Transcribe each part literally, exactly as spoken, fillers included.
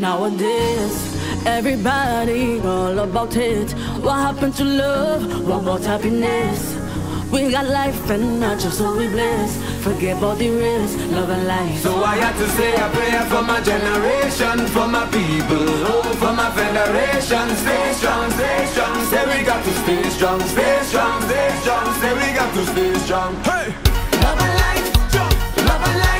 Nowadays, everybody all about it. What happened to love? What about happiness? We got life and not just so we bless. Forget all the rest, love and life. So I had to say a prayer for my generation, for my people, oh, for my federation. Stay strong, stay strong. Say we got to stay strong, stay strong, stay strong. Say we got to stay strong. Hey, love and life, love and life, love and life.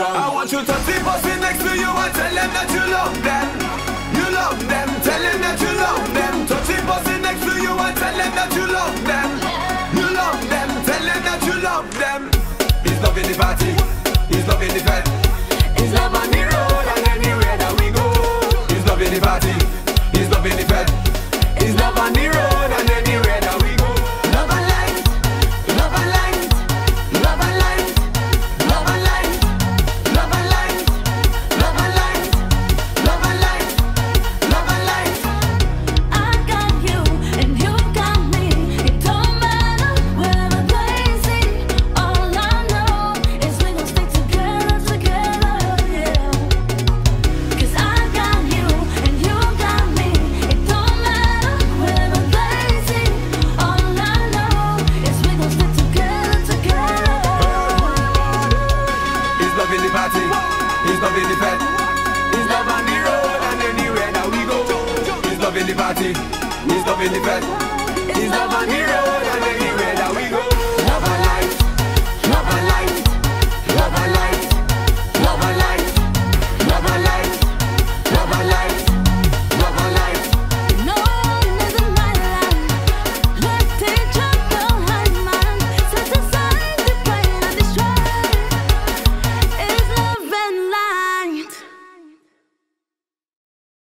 I want you to see person next to you and tell them that you love them. You love them, tell them that you love them. Touch the person next to you and tell them that you love them. You love them, tell them that you love them. It's love in the party, it's love in the bed. It's love on the road and anywhere that we go. It's love in the party, it's love in the bed. It's love on the road and anywhere that we go. Love and life, love and life, love and life. It's love in the bed. It's love on the road.